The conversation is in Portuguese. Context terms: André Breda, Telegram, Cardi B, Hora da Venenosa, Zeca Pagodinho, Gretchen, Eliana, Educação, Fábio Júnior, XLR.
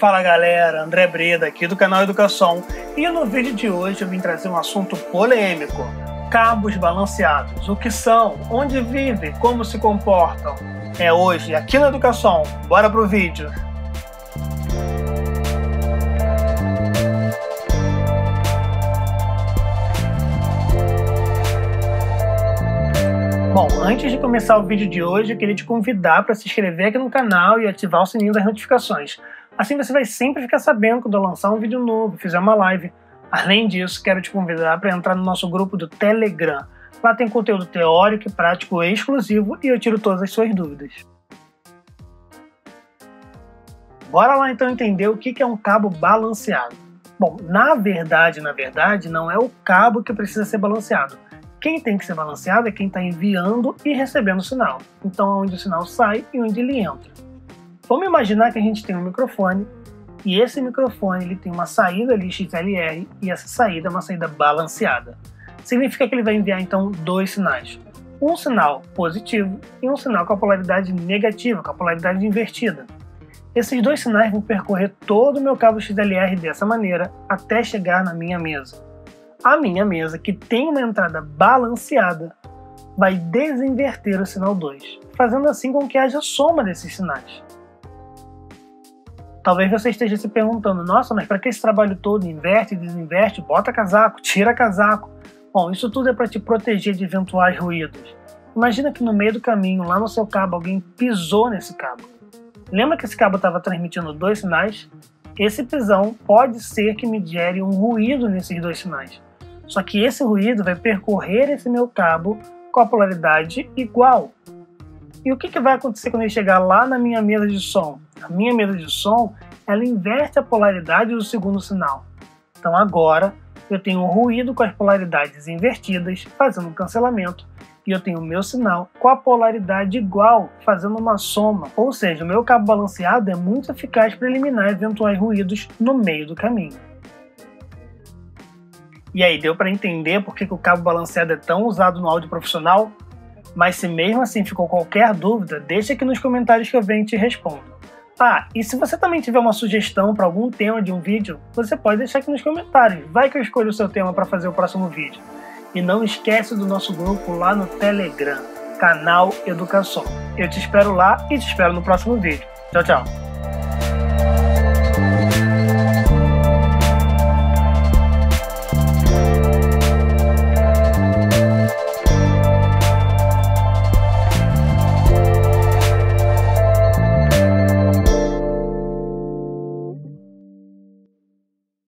Fala galera, André Breda aqui do canal Educação, e no vídeo de hoje eu vim trazer um assunto polêmico: cabos balanceados. O que são? Onde vivem? Como se comportam? É hoje, aqui na Educação. Bora pro vídeo! Bom, antes de começar o vídeo de hoje, eu queria te convidar para se inscrever aqui no canal e ativar o sininho das notificações. Assim você vai sempre ficar sabendo quando eu lançar um vídeo novo, fizer uma live. Além disso, quero te convidar para entrar no nosso grupo do Telegram. Lá tem conteúdo teórico e prático exclusivo e eu tiro todas as suas dúvidas. Bora lá então entender o que é um cabo balanceado. Bom, na verdade, não é o cabo que precisa ser balanceado. Quem tem que ser balanceado é quem está enviando e recebendo o sinal. Então é onde o sinal sai e onde ele entra. Vamos imaginar que a gente tem um microfone, e esse microfone ele tem uma saída ali XLR, e essa saída é uma saída balanceada. Significa que ele vai enviar então dois sinais, um sinal positivo e um sinal com a polaridade negativa, com a polaridade invertida. Esses dois sinais vão percorrer todo o meu cabo XLR dessa maneira até chegar na minha mesa. A minha mesa, que tem uma entrada balanceada, vai desinverter o sinal 2, fazendo assim com que haja soma desses sinais. Talvez você esteja se perguntando: nossa, mas para que esse trabalho todo? Inverte, desinverte, bota casaco, tira casaco. Bom, isso tudo é para te proteger de eventuais ruídos. Imagina que no meio do caminho, lá no seu cabo, alguém pisou nesse cabo. Lembra que esse cabo estava transmitindo dois sinais? Esse pisão pode ser que me gere um ruído nesses dois sinais. Só que esse ruído vai percorrer esse meu cabo com a polaridade igual. E o que vai acontecer quando ele chegar lá na minha mesa de som? A minha mesa de som, ela inverte a polaridade do segundo sinal. Então agora eu tenho um ruído com as polaridades invertidas, fazendo um cancelamento, e eu tenho o meu sinal com a polaridade igual, fazendo uma soma. Ou seja, o meu cabo balanceado é muito eficaz para eliminar eventuais ruídos no meio do caminho. E aí, deu para entender por que o cabo balanceado é tão usado no áudio profissional? Mas se mesmo assim ficou qualquer dúvida, deixa aqui nos comentários que eu venho e te respondo. Ah, e se você também tiver uma sugestão para algum tema de um vídeo, você pode deixar aqui nos comentários, vai que eu escolho o seu tema para fazer o próximo vídeo. E não esquece do nosso grupo lá no Telegram, canal Educação. Eu te espero lá e te espero no próximo vídeo. Tchau, tchau!